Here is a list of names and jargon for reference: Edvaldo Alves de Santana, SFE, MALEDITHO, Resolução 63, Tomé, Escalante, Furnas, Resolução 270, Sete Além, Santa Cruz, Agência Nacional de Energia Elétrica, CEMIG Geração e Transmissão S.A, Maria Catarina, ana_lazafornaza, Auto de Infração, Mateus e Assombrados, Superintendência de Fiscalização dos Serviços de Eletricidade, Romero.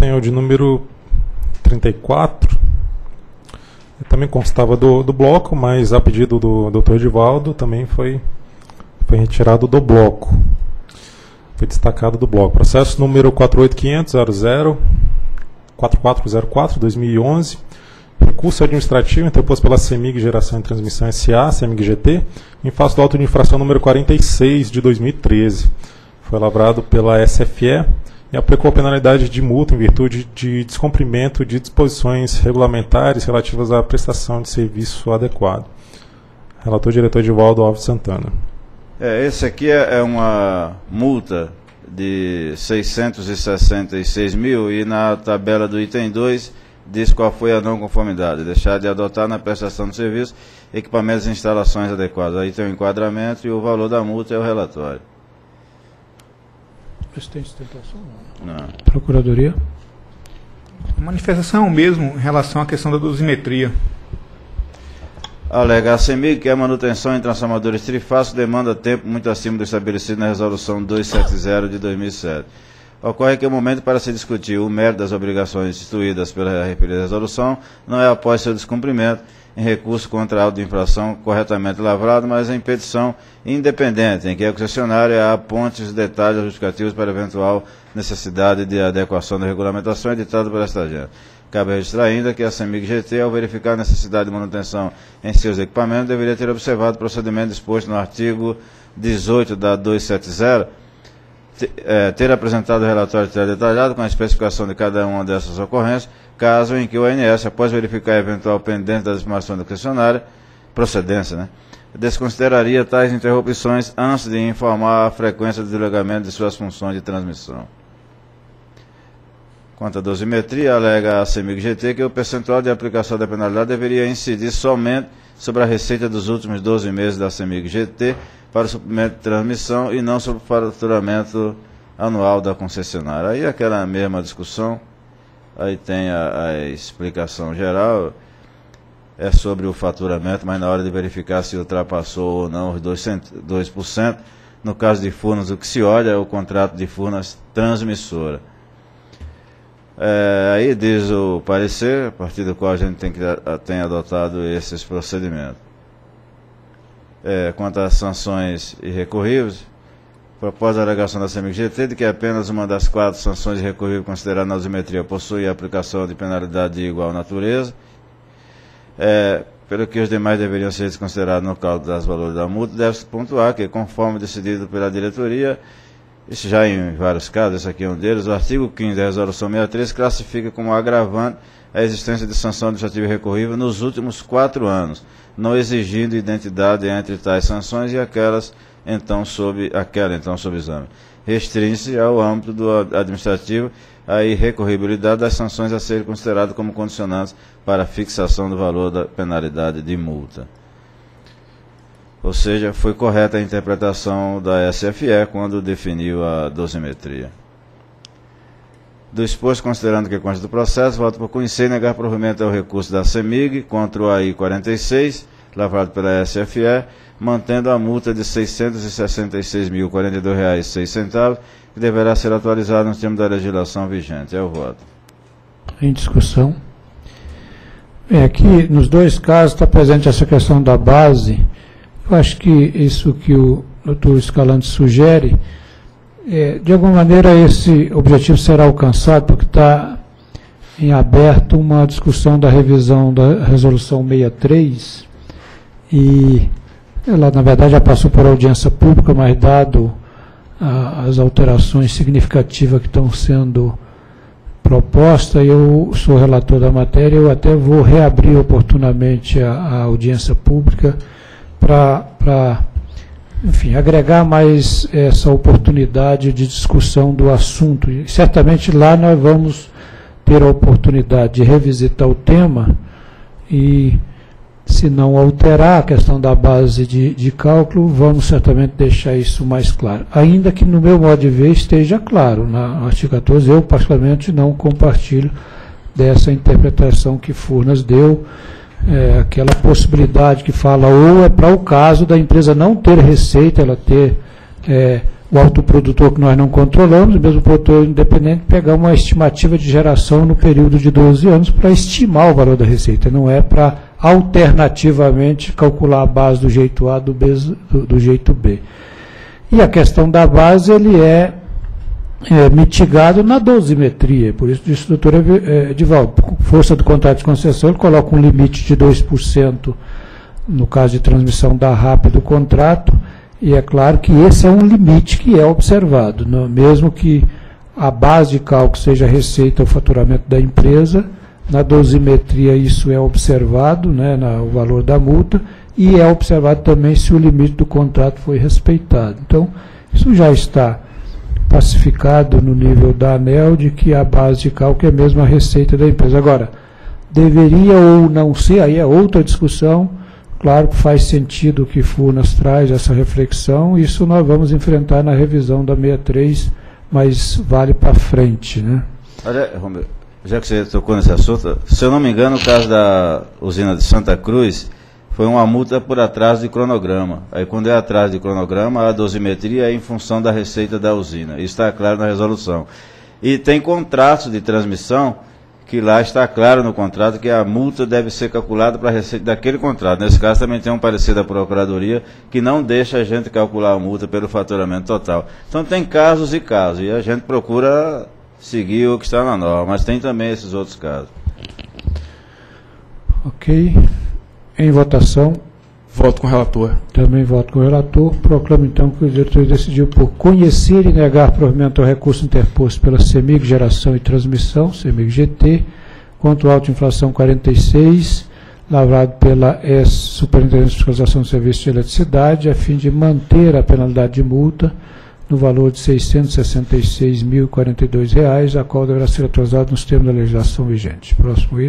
tem o de número 34. Eu também constava do bloco, mas a pedido do Dr. Edvaldo também foi retirado do bloco. Foi destacado do bloco. Processo número 48500.004404/2011. Recurso administrativo interposto pela CEMIG Geração e Transmissão S.A., CEMIG-GT, em face do auto de infração número 46 de 2013. Foi lavrado pela SFE e aplicou penalidade de multa em virtude de descumprimento de disposições regulamentares relativas à prestação de serviço adequado. Relator diretor Edvaldo Alves de Santana. Esse aqui é uma multa de 666 mil e na tabela do item 2 diz qual foi a não conformidade. Deixar de adotar na prestação de serviço equipamentos e instalações adequados. Aí tem o enquadramento e o valor da multa é o relatório. Tem sustentação? Não. Procuradoria? Manifestação mesmo em relação à questão da dosimetria. Alega a CEMIG que a manutenção em transformadores trifásicos demanda tempo muito acima do estabelecido na Resolução 270 de 2007. Ocorre que o momento para se discutir o mérito das obrigações instituídas pela referida resolução não é após seu descumprimento em recurso contra a auto de infração corretamente lavrado, mas em petição independente, em que a concessionária aponte os detalhes justificativos para eventual necessidade de adequação da regulamentação editada pela esta agência. Cabe registrar ainda que a CEMIG GT, ao verificar a necessidade de manutenção em seus equipamentos, deveria ter observado o procedimento disposto no artigo 18 da 270, ter apresentado o relatório detalhado com a especificação de cada uma dessas ocorrências, caso em que o ANS, após verificar eventual pendência da informação da concessionária, procedência, desconsideraria tais interrupções antes de informar a frequência do desligamento de suas funções de transmissão. Quanto à dosimetria, alega a CEMIG-GT que o percentual de aplicação da penalidade deveria incidir somente sobre a receita dos últimos 12 meses da CEMIG-GT para o suprimento de transmissão e não sobre o faturamento anual da concessionária. Aí aquela mesma discussão, aí tem a explicação geral, é sobre o faturamento, mas na hora de verificar se ultrapassou ou não os 2%, no caso de Furnas, o que se olha é o contrato de Furnas transmissora. Aí diz o parecer, a partir do qual a gente tem adotado esses procedimentos. Quanto às sanções irrecorríveis, propôs a alegação da CEMIG-GT de que apenas uma das 4 sanções irrecorríveis consideradas na dosimetria possui a aplicação de penalidade de igual natureza, pelo que os demais deveriam ser desconsiderados no cálculo dos valores da multa. Deve-se pontuar que, conforme decidido pela diretoria, isso já em vários casos, esse aqui é um deles, o artigo 15 da Resolução 63 classifica como agravante a existência de sanção administrativa recorrível nos últimos 4 anos, não exigindo identidade entre tais sanções e aquela então sob exame. Restringe-se ao âmbito do administrativo a irrecorribilidade das sanções a serem consideradas como condicionantes para a fixação do valor da penalidade de multa. Ou seja, foi correta a interpretação da SFE quando definiu a dosimetria. Do exposto, considerando que consta do processo, voto por conhecer e negar provimento ao recurso da CEMIG contra o AI 46, lavrado pela SFE, mantendo a multa de R$ 666.042,06, que deverá ser atualizada nos termos da legislação vigente. É o voto. Em discussão. Aqui, nos dois casos, está presente essa questão da base. Eu acho que isso que o Dr. Escalante sugere, de alguma maneira esse objetivo será alcançado, porque está em aberto uma discussão da revisão da Resolução 63, e ela, na verdade, já passou por audiência pública, mas dado as alterações significativas que estão sendo propostas, eu sou relator da matéria, eu até vou reabrir oportunamente a audiência pública, para, enfim, agregar mais essa oportunidade de discussão do assunto. E certamente lá nós vamos ter a oportunidade de revisitar o tema e, se não alterar a questão da base de cálculo, vamos certamente deixar isso mais claro. Ainda que, no meu modo de ver, esteja claro. No artigo 14, eu, particularmente, não compartilho dessa interpretação que Furnas deu, aquela possibilidade que fala ou é para o caso da empresa não ter receita, ela ter o autoprodutor que nós não controlamos, o mesmo produtor independente, pegar uma estimativa de geração no período de 12 anos para estimar o valor da receita, não é para alternativamente calcular a base do jeito A, do jeito B. E a questão da base, ele é mitigado na dosimetria, por isso disse o doutor Edvaldo, por força do contrato de concessão, ele coloca um limite de 2%, no caso de transmissão da RAP do contrato, e é claro que esse é um limite que é observado, não? Mesmo que a base de cálculo seja a receita ou faturamento da empresa, na dosimetria isso é observado, né, o valor da multa, e é observado também se o limite do contrato foi respeitado. Então, isso já está pacificado no nível da ANEEL, de que a base de cálculo é mesmo a receita da empresa. Agora, deveria ou não ser, aí é outra discussão. Claro que faz sentido que Furnas traz essa reflexão, isso nós vamos enfrentar na revisão da 63, mas vale para frente, né? Olha, Romero, já que você tocou nesse assunto, se eu não me engano, o caso da usina de Santa Cruz foi uma multa por atraso de cronograma. Aí quando é atraso de cronograma, a dosimetria é em função da receita da usina. Isso está claro na resolução. E tem contratos de transmissão que lá está claro no contrato que a multa deve ser calculada para a receita daquele contrato. Nesse caso também tem um parecer da Procuradoria que não deixa a gente calcular a multa pelo faturamento total. Então tem casos e casos, e a gente procura seguir o que está na norma, mas tem também esses outros casos. Ok. Em votação. Voto com o relator. Também voto com o relator. Proclamo então que o diretor decidiu por conhecer e negar provimento ao recurso interposto pela CEMIG Geração e Transmissão, CEMIG GT, contra a autoinflação 46, lavrado pela Superintendência de Fiscalização do Serviço de Eletricidade, a fim de manter a penalidade de multa no valor de R$ 666.042, a qual deverá ser atrasado nos termos da legislação vigente. Próximo item.